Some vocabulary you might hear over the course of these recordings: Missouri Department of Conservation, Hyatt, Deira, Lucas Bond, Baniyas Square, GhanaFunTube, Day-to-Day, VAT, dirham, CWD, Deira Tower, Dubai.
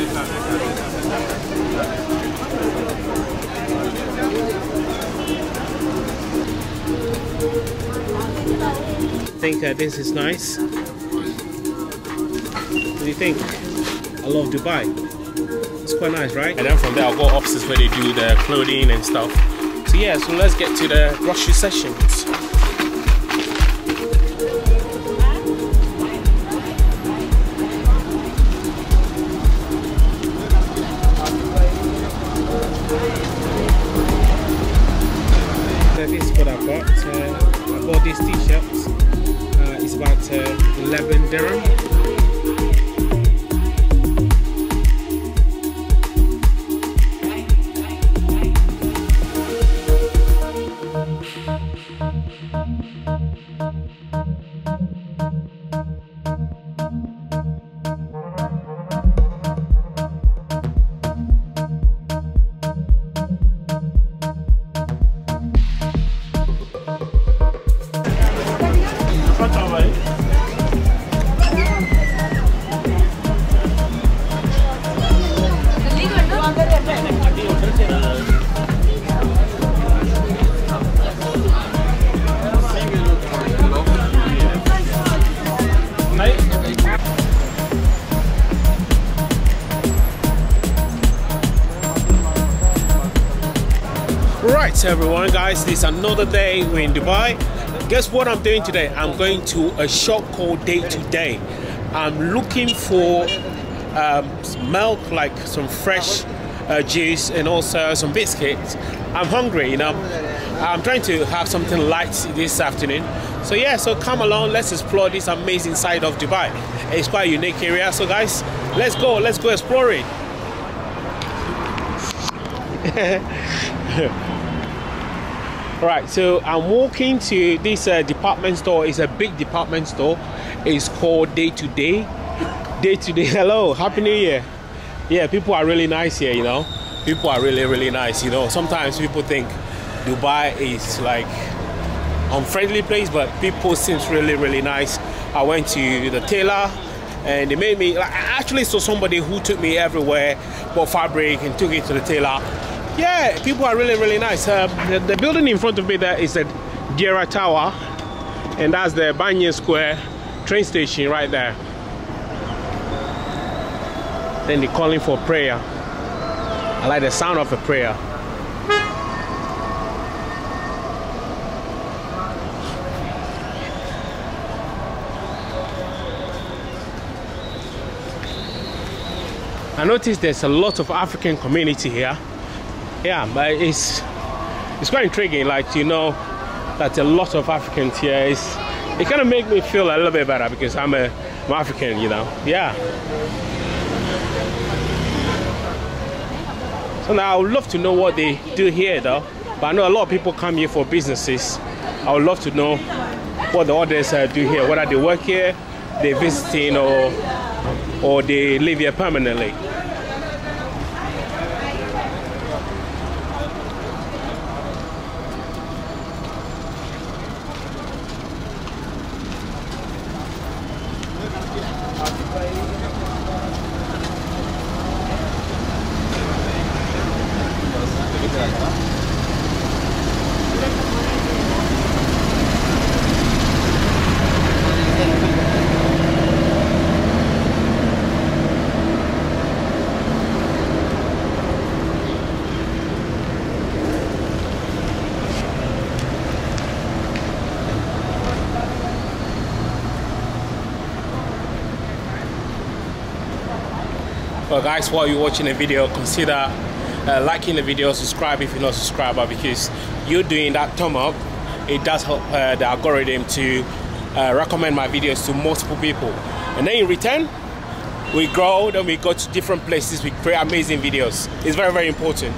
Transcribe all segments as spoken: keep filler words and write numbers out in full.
I think uh, this is nice. What do you think? I love Dubai. It's quite nice, right? And then from there I'll go offices where they do the clothing and stuff. So yeah, so let's get to the grocery sessions. So this is what I've got. Uh, I bought these t-shirts. Uh, it's about uh, eleven dirham. Right, everyone, guys, this is another day. We're in Dubai. Guess what I'm doing today? I'm going to a shop called Day-to-Day. I'm looking for um, milk, like some fresh uh, juice, and also some biscuits. I'm hungry, you know. I'm trying to have something light this afternoon. So yeah, so come along, let's explore this amazing side of Dubai. It's quite a unique area, so guys, let's go, let's go explore it. Right, so I'm walking to this uh, department store. It's a big department store. It's called Day-to-Day. Day-to-Day. Hello, happy new year. Yeah, people are really nice here, you know. People are really, really nice, you know. Sometimes people think Dubai is like unfriendly place, but people seems really, really nice. I went to the tailor and they made me, like, I actually saw somebody who took me everywhere, bought fabric and took it to the tailor. Yeah, people are really, really nice. Uh, the, the building in front of me there is the Deira Tower, and that's the Baniyas Square train station right there. Then they're calling for prayer. I like the sound of a prayer. I noticed there's a lot of African community here. Yeah, but it's it's quite intriguing, like, you know, that a lot of Africans here. It's, it kind of makes me feel a little bit better because I'm a I'm African, you know. Yeah. So now I would love to know what they do here, though. But I know a lot of people come here for businesses. I would love to know what the others uh, do here, whether they work here, they're visiting, or or they live here permanently. Well, guys, while you're watching the video, consider uh, liking the video, subscribe if you're not a subscriber, because you doing that thumb up, it does help uh, the algorithm to uh, recommend my videos to multiple people. And then in return, we grow, then we go to different places, we create amazing videos. It's very, very important.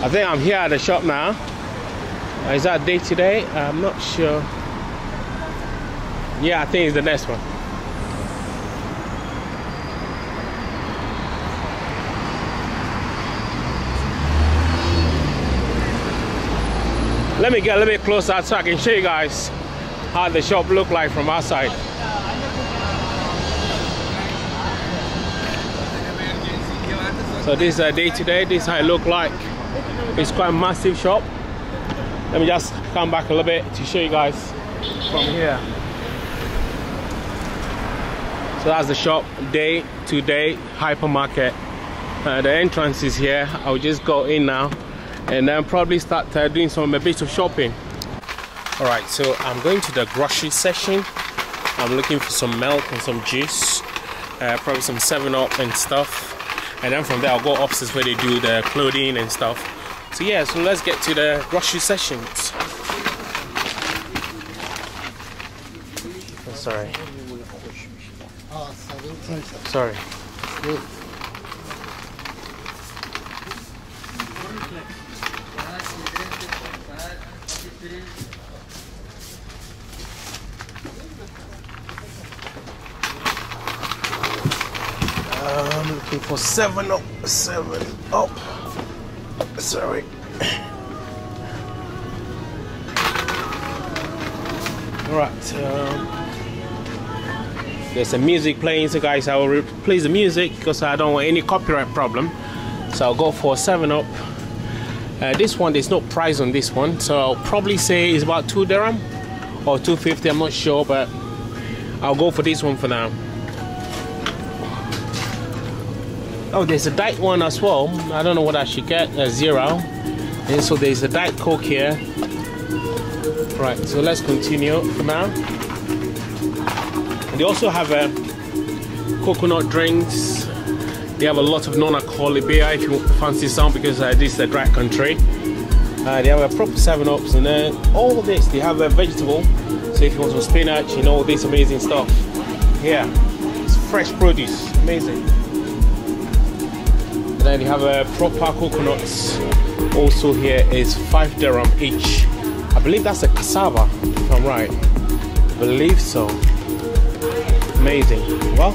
I think I'm here at the shop now. Is that Day-to-Day? I'm not sure. Yeah, I think it's the next one. Let me get a little bit closer so I can show you guys how the shop look like from outside. So this is a Day-to-Day, this is how it look like. It's quite a massive shop. Let me just come back a little bit to show you guys from here. So that's the shop, Day-to-Day hypermarket. Uh, the entrance is here. I'll just go in now and then probably start uh, doing some a bit of shopping. All right, so I'm going to the grocery section. I'm looking for some milk and some juice, uh, probably some seven up and stuff. And then from there, I'll go upstairs where they do the clothing and stuff. So yeah, so let's get to the grocery sessions. Oh, sorry. Sorry. I'm looking for seven up, seven up. Sorry. Alright, um, there's some music playing, so guys, I will replace the music because I don't want any copyright problem. So I'll go for seven up. Uh, this one, there's no price on this one, so I'll probably say it's about two dirham or two fifty, I'm not sure, but I'll go for this one for now. Oh, there's a diet one as well. I don't know what I should get, a zero. And so there's a diet coke here. Right, so let's continue for now. And they also have a coconut drinks. They have a lot of non-alcoholic beer if you fancy some, because uh, this is a dry country. Uh, they have a proper seven ups, and then all this, they have a vegetable. So if you want some spinach and all this amazing stuff. Yeah, it's fresh produce, amazing. And then you have a proper coconuts. Also here is five dirham each. I believe that's a cassava, if I'm right. I believe so. Amazing. Well,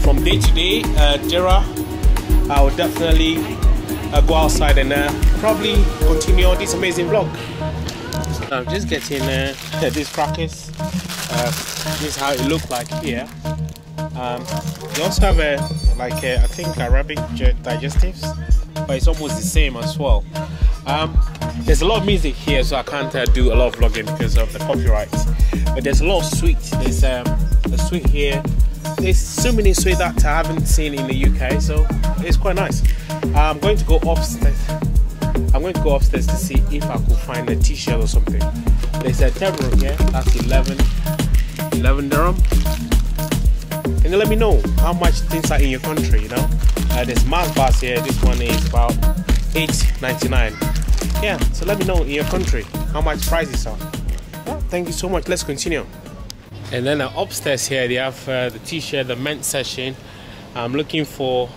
from Day-to-Day, uh, Deira, I will definitely uh, go outside and uh, probably continue on this amazing vlog. I'm just getting uh, these crackers. Uh, this is how it looks like here. Um, they also have a, like a, I think Arabic digestives, but it's almost the same as well. Um, there's a lot of music here, so I can't uh, do a lot of vlogging because of the copyrights. But there's a lot of sweets. There's um, a sweet here. There's so many sweets that I haven't seen in the U K, so it's quite nice. I'm going to go upstairs. I'm going to go upstairs to see if I could find a t-shirt or something. There's a table here. That's eleven dirham. And let me know how much things are in your country. You know, uh, there's mass bars here. This one is about eight ninety-nine. Yeah, so let me know in your country how much prices are. Well, thank you so much. Let's continue. And then uh, upstairs here they have uh, the t-shirt, the men's section. I'm looking for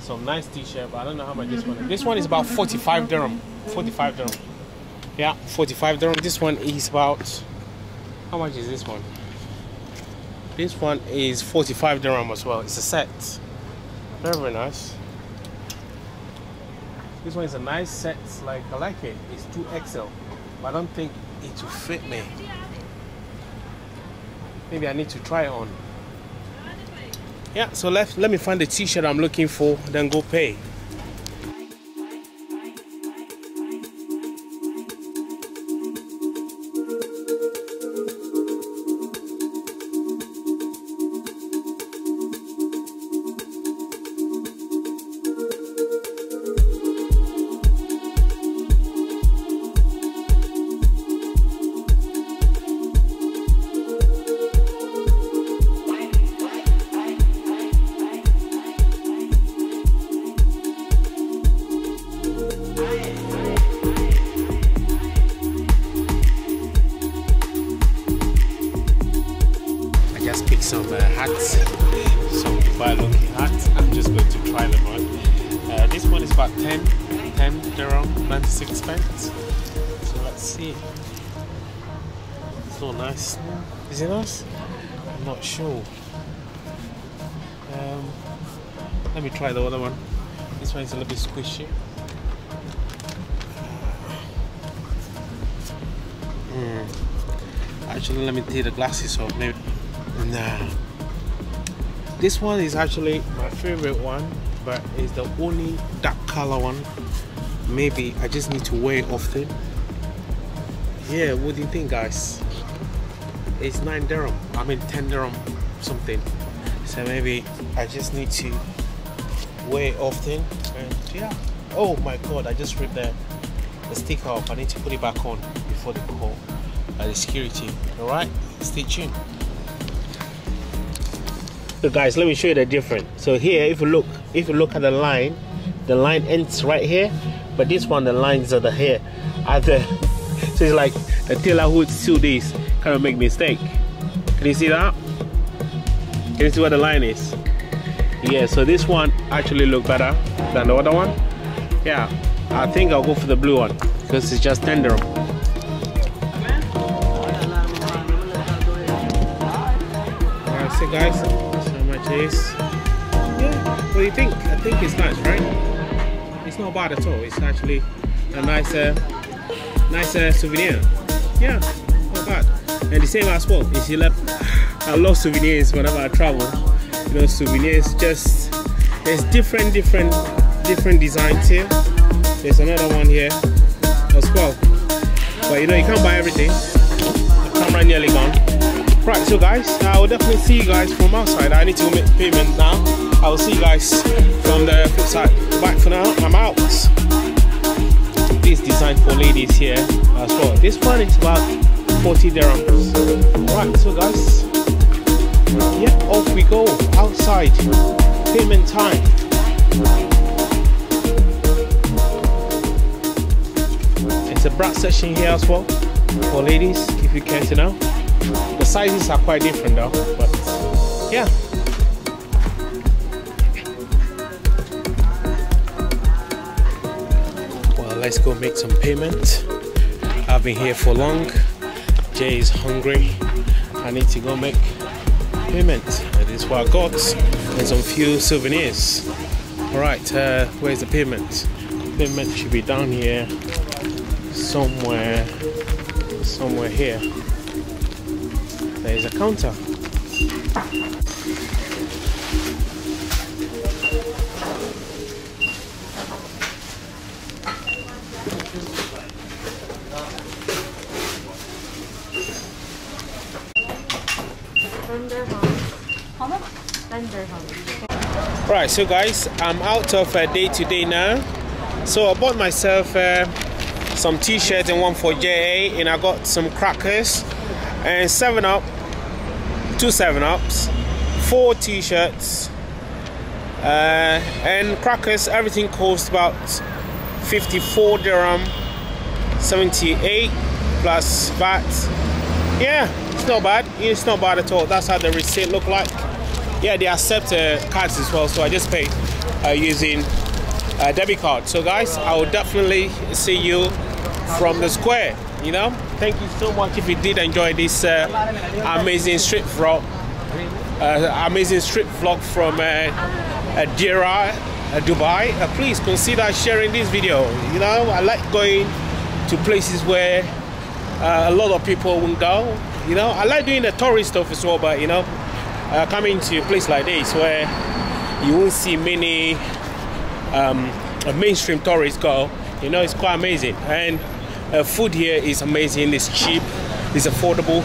some nice t-shirt, but I don't know how much this one is. This one is about forty-five dirham. forty-five dirham. Yeah, forty-five dirham. This one is about, how much is this one? This one is forty-five dirham as well. It's a set. Very, very nice. This one is a nice set. Like, I like it. It's two X L, but I don't think it will fit me. Maybe I need to try it on. Yeah, so let, let me find the t-shirt I'm looking for, then go pay. Some uh, hats, some Dubai looking hats. I'm just going to try them on. Uh, this one is about ten dirham, ninety-six pence. So let's see. It's not nice. Is it nice? I'm not sure. Um, let me try the other one. This one is a little bit squishy. Mm. Actually, let me take the glasses off. Maybe. Nah. This one is actually my favorite one, but it's the only dark color one. Maybe I just need to wear it often. Yeah, what do you think, guys? It's nine dirham. I mean ten dirham something. So maybe I just need to wear it often. And yeah. Oh my God! I just ripped the, the sticker off. I need to put it back on before they call uh, the security. All right, stay tuned. So guys, let me show you the difference. So here, if you look, if you look at the line, the line ends right here, but this one, the lines are the here at the. So it's like the tailor who sew this kind of make mistake. Can you see that? Can you see where the line is? Yeah. So this one actually look better than the other one. Yeah, I think I'll go for the blue one because it's just tender. Alright, so guys, so much is. Yeah, what do you think? I think it's nice, right? It's not bad at all. It's actually a nicer, nicer souvenir. Yeah, not bad. And the same as well. It's I love souvenirs whenever I travel. You know, souvenirs just there's different, different. different designs here. There's another one here as well, but you know you can't buy everything. The camera nearly gone. Right, so guys, I will definitely see you guys from outside. I need to make payment now. I will see you guys from the flip side. Bye for now. I'm out. This design for ladies here as well. This one is about forty dirhams. Right, so guys, yeah, off we go outside. Payment time. The brat section here as well for ladies, if you care to know. The sizes are quite different though, but yeah. Well, let's go make some payment. I've been here for long. Jay is hungry. I need to go make payment. That is what I got, and some few souvenirs. All right, uh, where's the payment? Payment should be down here. Somewhere, somewhere here, there is a counter. Right, so guys, I'm out of a uh, Day-to-Day now, so I bought myself. Uh, some t-shirts and one for J A, and I got some crackers and seven up, two seven ups, four t-shirts uh, and crackers. Everything cost about fifty-four dirham, seventy-eight plus V A T. Yeah, it's not bad. It's not bad at all. That's how the receipt look like. Yeah, they accept uh, cards as well, so I just paid uh, using uh, debit card. So guys, I will definitely see you from the square, you know. Thank you so much if you did enjoy this uh, amazing street vlog, uh, amazing street vlog from uh, uh, Deira, uh, Dubai. Uh, please consider sharing this video. You know, I like going to places where uh, a lot of people won't go. You know, I like doing the tourist stuff as well, but you know, uh, coming to a place like this where you won't see many um, mainstream tourists go. You know, it's quite amazing, and uh, food here is amazing. It's cheap, it's affordable,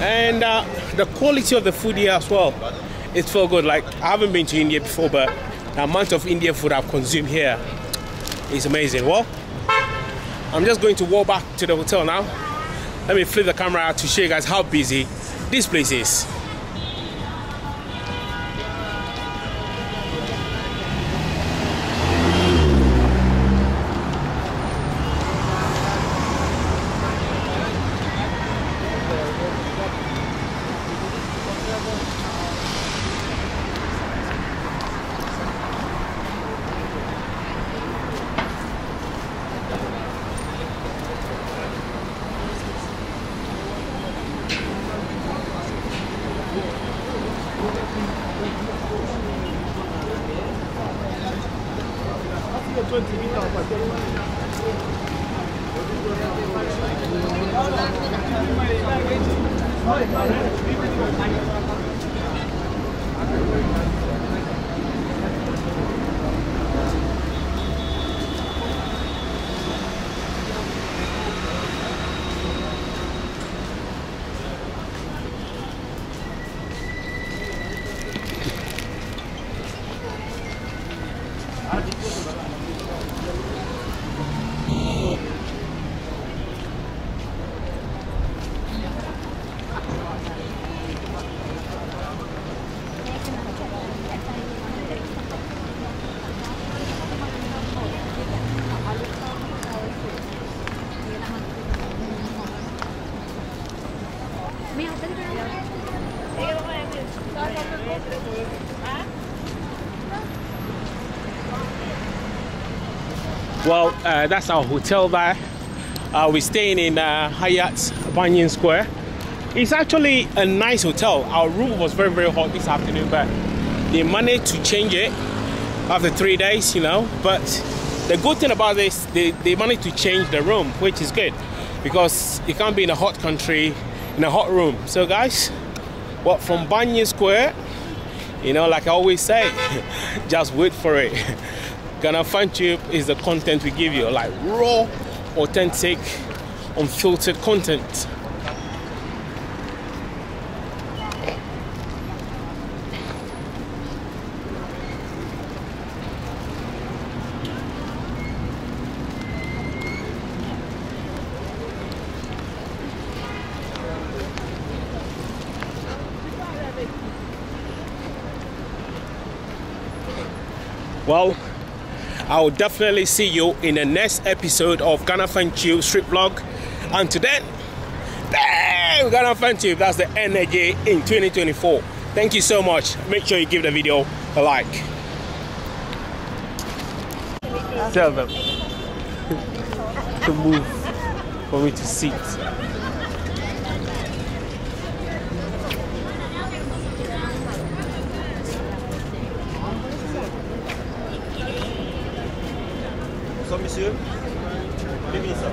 and uh, the quality of the food here as well, it's so good. Like, I haven't been to India before, but the amount of Indian food I've consumed here is amazing. Well, I'm just going to walk back to the hotel now. Let me flip the camera out to show you guys how busy this place is. Well, uh, that's our hotel there. Uh, we're staying in uh, Hyatt, Baniyas Square. It's actually a nice hotel. Our room was very, very hot this afternoon, but they managed to change it after three days, you know. But the good thing about this, they, they managed to change the room, which is good because you can't be in a hot country, in a hot room. So guys, well, from Baniyas Square, you know, like I always say, just wait for it. GhanaFunTube is the content we give you, like raw, authentic, unfiltered content. Well, I will definitely see you in the next episode of GhanaFunTube Street Vlog. And to then, damn, GhanaFunTube, that's the energy in twenty twenty-four. Thank you so much. Make sure you give the video a like. Tell them to move for me to sit. So, monsieur, give me some.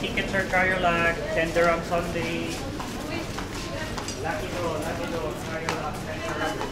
Tickets are Carolac, ten dirhams on the lucky door, lucky door, Carolac, ten dirhams.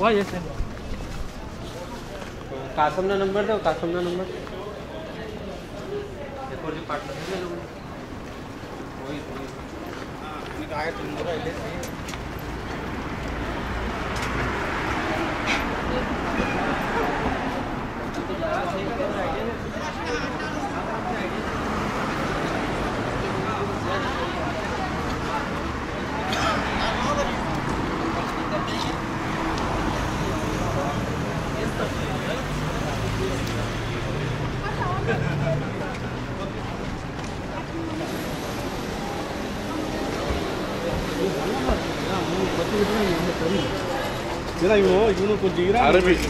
Why yes sir? Kasamna number deo, Kasamna number. Dekho jo partner hai na number. Wohi wohi. Maine kaha hai tum mera ले सही Jira, you know, you know, to Jira. Arabic.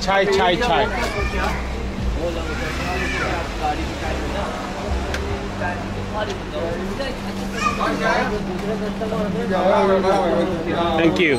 Chai, chai, chai. Thank you.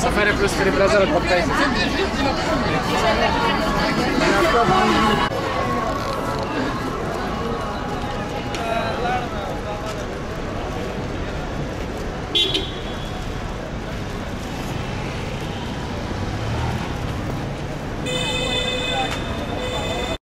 Safari Plus, Caribraza, Bocais.